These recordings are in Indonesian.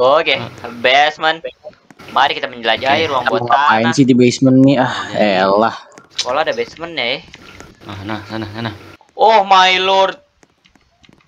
Oke, basement. Mari kita menjelajahi ruang buat tanah. Ngapain sih di basement nih? Ah, elah. Kalau ada basement ya. Nah, sana, sana. Oh my lord.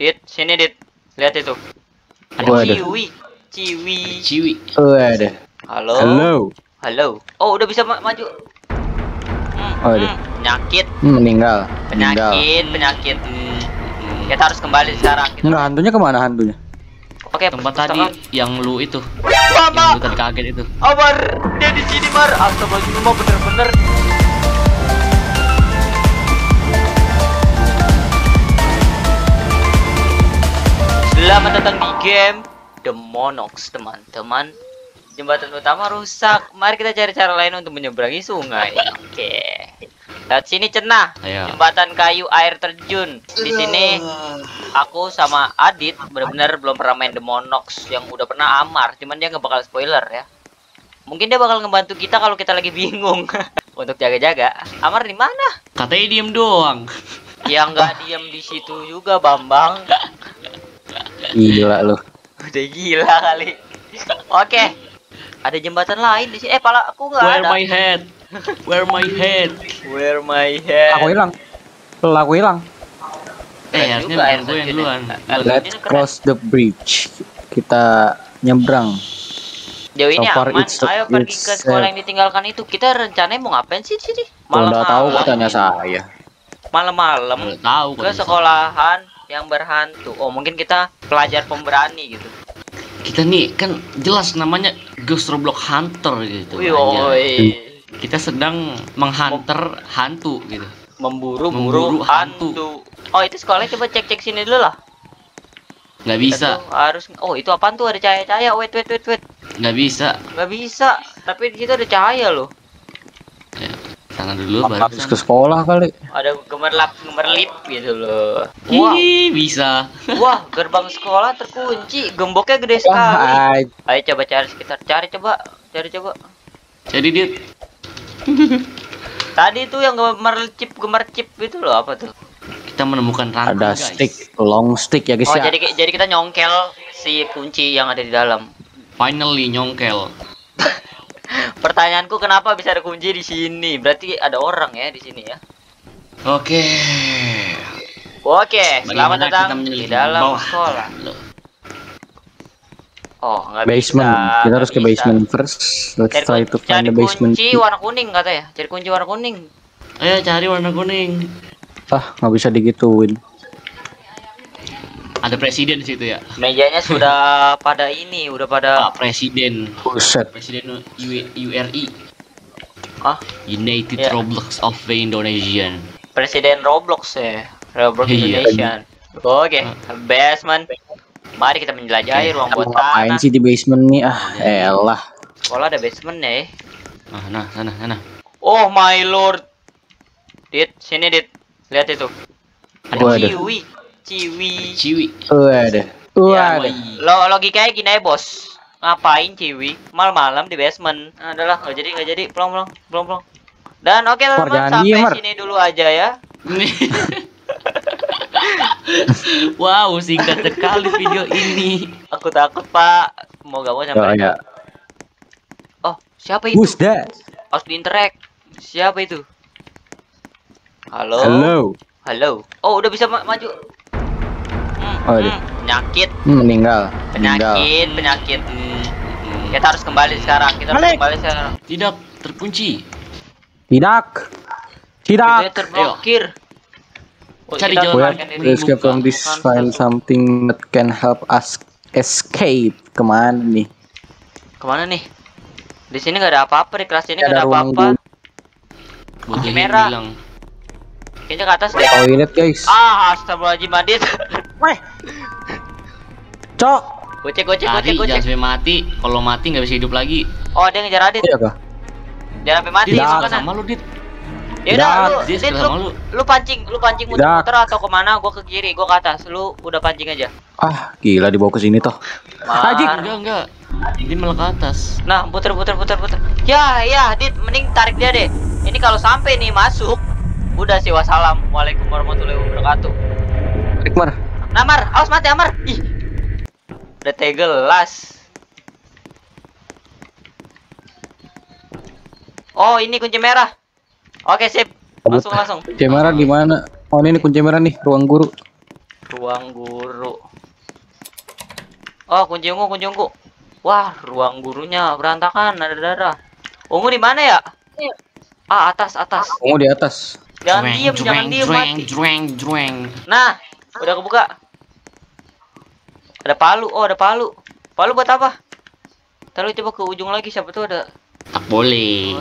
Dit, sini Dit. Lihat itu. Ada ciwi. Ciwi. Ciwi. Oh, ada. Halo. Halo. Halo. Oh, udah bisa maju. Oh, penyakit. Meninggal. Penyakit. Kita harus kembali sekarang. Enggak, hantunya kemana hantunya? Oke, tempat tadi yang lu itu. Yang lu terkaget itu. Amar, dia di sini, Mar. Astagfirullah, bener-bener. Selamat datang di game The Monox, teman-teman. Jembatan utama rusak. Mari kita cari cara lain untuk menyeberangi sungai. Oke. Lihat sini, Cenah. Jembatan kayu air terjun. Di sini aku sama Adit benar-benar belum pernah main The Monox. Yang udah pernah Amar, cuman dia nggak bakal spoiler ya. Mungkin dia bakal ngebantu kita kalau kita lagi bingung. Untuk jaga-jaga. Amar di mana? Katanya diem doang. Ya nggak diem di situ juga, Bambang. Gila loh. Udah gila kali. Oke. Ada jembatan lain di sini. Pala aku nggak ada. Where my head? Aku hilang. Harusnya biar gue yang duluan. Let's cross the bridge. Kita nyebrang. Jauh ini aman. Ayo pergi ke sekolah yang ditinggalkan itu. Kita rencananya mau ngapain sih di sini? Malam-malam. Nggak tahu, katanya saya. Malam-malam. Tahu. Ke sekolahan yang berhantu. Oh, mungkin kita pelajar pemberani gitu. Kita nih kan jelas namanya Ghost Roblox Hunter gitu. Kita sedang menghunter hantu gitu. Memburu hantu. Oh, itu sekolahnya coba cek-cek sini dulu lah. Nggak bisa. Harus. Oh, itu apaan tuh, ada cahaya-cahaya. Wait. Nggak bisa. Tapi di situ ada cahaya loh. Ya, sana dulu baru habis ke sekolah kali. Ada gemerlap-gemerlip gitu loh. Wah, bisa. Wah, gerbang sekolah terkunci. Gemboknya gede sekali. Ayo coba cari sekitar. Cari coba. Jadi dia tadi itu yang gemercip itu loh, apa tuh? Kita menemukan ranting, ada stick, long stick ya guys. Oh, ya. Jadi kita nyongkel si kunci yang ada di dalam. Finally nyongkel. Pertanyaanku, kenapa bisa ada kunci di sini? Berarti ada orang ya di sini ya. Oke, selamat datang di dalam sekolah. Oh, nggak basement. Kita harus ke basement first. Let's try to find the basement. Cari kunci warna kuning katanya. Ayo cari warna kuning. Nggak bisa digituin. Ada presiden di situ ya. Mejanya sudah pada ini, udah pada presiden. Buset. Presiden URI. United Roblox of the Indonesian. Presiden Roblox ya. Roblox Indonesia. Oke, basement. Mari kita menjelajahi ruang buat tanah. Ngapain sih di basement nih? Elah. Kalau ada basement ya. Nah, sana. Oh my lord. Dit, sini Dit. Lihat itu. Ada ciwi. Waduh. Logikanya gini ya, Bos. Ngapain ciwi malam-malam di basement? Adalah enggak jadi. Plong. Dan oke, teman-teman, sampai sini dulu aja ya. Wow, singkat sekali video ini. Aku takut, Pak. Mau gak mau nyamperin. Oh, siapa itu? Who's that? Harus diinteract. Siapa itu? Halo. Oh, udah bisa maju. Penyakit. Meninggal. Penyakit. Kita harus kembali sekarang. Tidak, terkunci. Tidak. Kita terblokir. Cari jalan. Let's get from this, find something that can help us escape. Kemana nih? Di sini nggak ada apa-apa, di kelas ini nggak ada apa-apa. Bukti merah. Kayaknya ke atas deh. Toilet guys. Astagfirullahaladzim, Adit. Weh. Cok. Gocek. Jangan sampai mati. Kalau mati nggak bisa hidup lagi. Oh, dia ngejar Adit. Iya kah? Jangan sampai mati. Sama lu, Dit. Yaudah, lu pancing muter-muter atau kemana? Gua ke kiri, gua ke atas. Lu udah pancing aja. Gila, dibawa ke sini toh. Enggak. Dit malah ke atas. Nah, puter. Ya, Dit, mending tarik dia deh. Ini kalau sampai nih masuk, udah sih, wassalamualaikum warahmatullahi wabarakatuh. Tarik, Mar. Nah, Mar, awas mati, Amar. Ih. Udah tegelas. Oh, ini kunci merah. Oke, sip. Langsung. Kunci merah di mana? Oh, ini kunci merah nih, ruang guru. Ruang guru. Oh, kunci ungu, kunci ungu. Wah, ruang gurunya berantakan, ada darah. Ungu di mana ya? Ah, atas, atas. Ungu di atas. Jangan diem, jangan diem, mati. Nah, udah kebuka. Ada palu, oh ada palu. Palu buat apa? Taruh coba ke ujung lagi, siapa tuh ada? Tak boleh.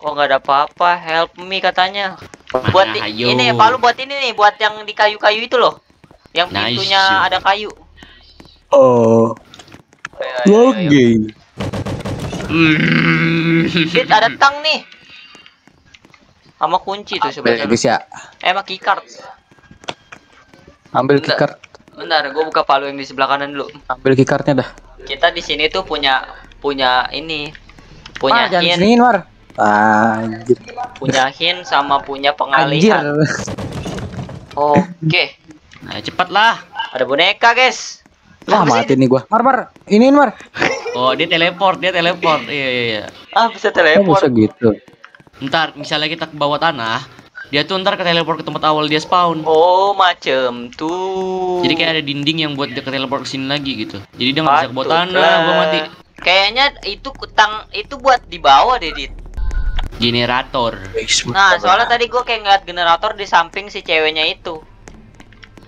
Oh nggak ada apa-apa. Help me katanya. Mana, buat ayo. Ini palu buat ini nih, buat yang di kayu-kayu itu loh. Yang pintunya nice, ada kayu. Oh. Oke. Shit, ada tang nih. Sama kunci tuh sebenarnya. Bisa. Emang keycard. Ambil keycard. Bentar, gue buka palu yang di sebelah kanan dulu. Ambil keycardnya dah. Kita di sini tuh punya ini, punya hint. Punya hint sama punya pengalihan. Oke. Nah, cepatlah. Ada boneka, guys. Wah, mati nih gua. Mar, iniin Mar. Oh, dia teleport. Iya. Ah, bisa teleport. Bisa gitu. Ntar misalnya kita ke bawah tanah, dia tuh ntar ke teleport ke tempat awal dia spawn. Oh, macem tuh. Jadi kayak ada dinding yang buat dia ke teleport kesini lagi gitu. Jadi dia nggak bisa ke bawah tanah, gua mati. Kayaknya itu kutang itu buat di bawah deh, Dit. Generator. Nah, soalnya tadi gua kayak ngeliat generator di samping si ceweknya itu.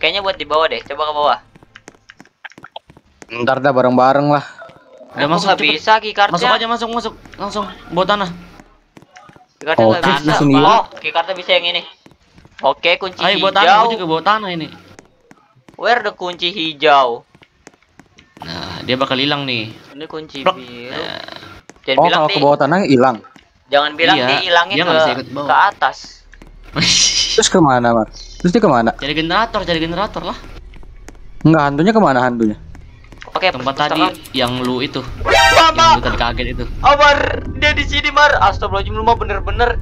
Kayaknya buat di bawah deh. Coba ke bawah. Ntar dah bareng-bareng lah. Udah masuk, nggak bisa keycardnya. Masuk aja, masuk. Langsung bawah tanah. Oh, keycardnya bisa yang ini. Oke, kunci hijau. Ayo, bawa tanah, gue juga bawa tanah ini. Where the kunci hijau? Nah, dia bakal hilang nih. Ini kunci biru. Jangan bilang kalau ke bawah tanah hilang. Jangan bilang dia hilangin ke atas. Terus kemana, Mar? Terus dia kemana? Cari generator lah. Enggak, hantunya kemana hantunya? Oke, tempat tadi yang lu itu. Yang lu tadi kaget itu. Amar, dia di sini, Mar. Astagfirullahaladzim, lu mah bener-bener.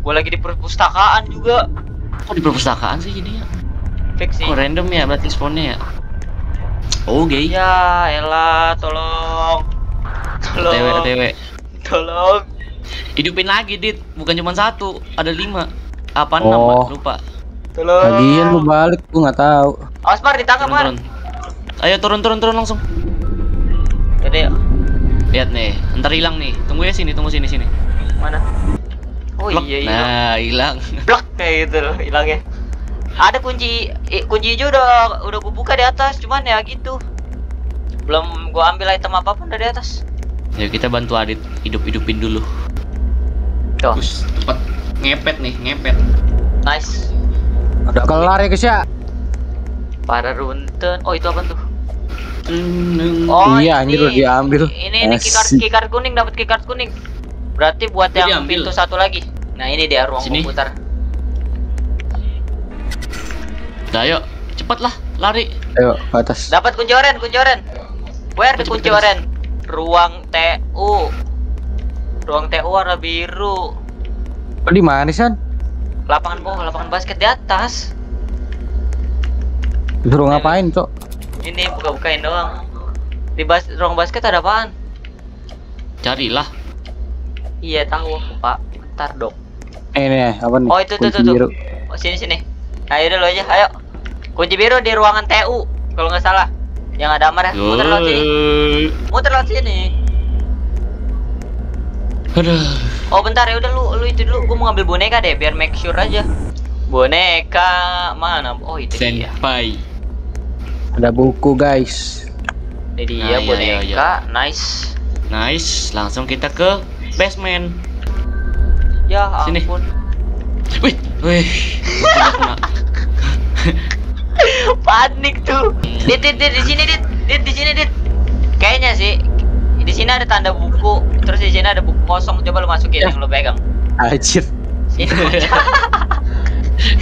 Gua lagi di perpustakaan juga. Kok di perpustakaan sih jadinya? Fix sih. Oh, random ya berarti spawnnya ya. Oke. Ya, elah, tolong. Tolong. Hidupin lagi, Dit. Bukan cuma satu, ada 5. Apa 6, lupa. Tolong. Kalian lu balik, gua enggak tahu. Awas, Mar, ditangkap, Mar. Ayo turun langsung. Gede ya. Lihat nih, ntar hilang nih. Tunggu ya, sini. Mana? Oh Blok. Iya. Nah, hilang. Blok kayak gitu loh, hilangnya. Ada kunci hijau udah gua buka di atas, cuman ya gitu. Belum gua ambil item apapun dari atas. Ya kita bantu Adit hidup-hidupin dulu. Tuh. Cepat ngepet. Nice. Udah kelar ya, guys ya. Para runten. Oh, itu apa tuh? Oh iya, ini udah diambil. Ini keycard kuning, dapat keycard kuning. Berarti buat ini yang diambil. Pintu satu lagi. Nah, ini dia ruang komputer. Dah, yuk, cepatlah lari. Ayo ke atas. Dapat kunci oren. Where the kunci oren? Ruang TU. Ruang TU warna biru. Oh, di mana, San? Lapangan bola, lapangan basket di atas. Disuruh ngapain, Cok? Ini buka-bukain doang. Di ruang basket ada apaan? Carilah. Iya, tahu, Pak. Bentar, Dok. Ini apa nih? Oh, itu tuh. Oh, sini. Ayo dulu aja, ayo. Kunci biru di ruangan TU, kalau nggak salah. Yang ada Amar ya. Muter lewat sini. Aduh. Oh, bentar ya, udah lu itu dulu. Gua mau ngambil boneka deh, biar make sure aja. Boneka mana? Oh, itu dia. Senpai. Ada buku, guys. Jadi nah, ya boneka, iya. Nice. Langsung kita ke basement. Ya ampun. Sini. Wih. Panik tuh. Dit di sini, Dit di sini, Dit. Kayaknya sih di sini ada tanda buku, terus di sini ada buku kosong. Coba lu masukin yang lu pegang. Anjir. Sini.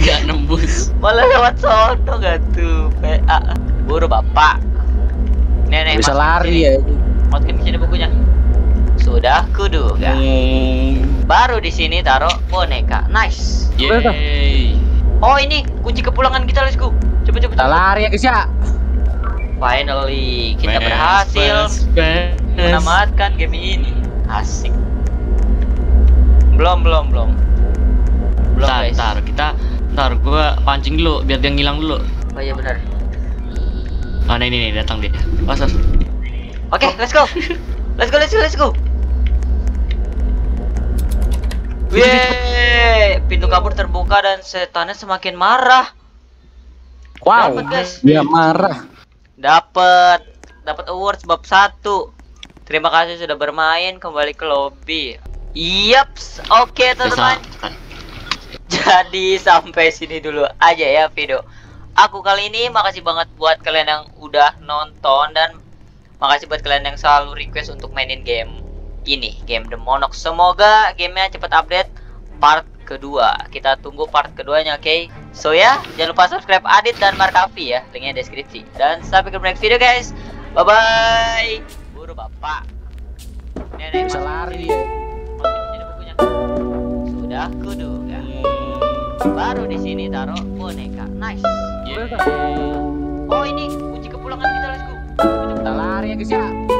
Gak nembus. Malah lewat sono gak tuh. PA. Buru bapak. Nenek bisa lari ya. Masukin ke sini bukunya. Sudah kuduga. Baru di sini taruh boneka. Nice. Yeay. Oh, ini kunci kepulangan kita, let's go. Coba. Kita lari ya, guys ya. Finally kita berhasil menamatkan game ini. Asik. Belum. Ntar gue pancing dulu biar dia ngilang dulu. Oh iya benar. Ah ini datang dia. Oke, let's go. Let's go. Wih, pintu kabur terbuka dan setannya semakin marah. Wow, dapet, guys. Dia marah. Dapat awards bab 1. Terima kasih sudah bermain, kembali ke lobby. Yaps, oke teman-teman. Jadi sampai sini dulu aja ya video aku kali ini. Makasih banget buat kalian yang udah nonton dan makasih buat kalian yang selalu request untuk mainin game ini, game The Monox. Semoga gamenya cepat update part kedua. Kita tunggu part keduanya, oke? So ya, jangan lupa subscribe Adit dan Markahfi ya, linknya deskripsi. Dan sampai ke next video guys. Bye bye. Buru bapak. Nenek bisa lari ya. Sudah kuduga. Baru di sini taruh boneka. Nice. Yeah. Oh ini kunci kepulangan kita, let's go. Kita lari ya guys ya.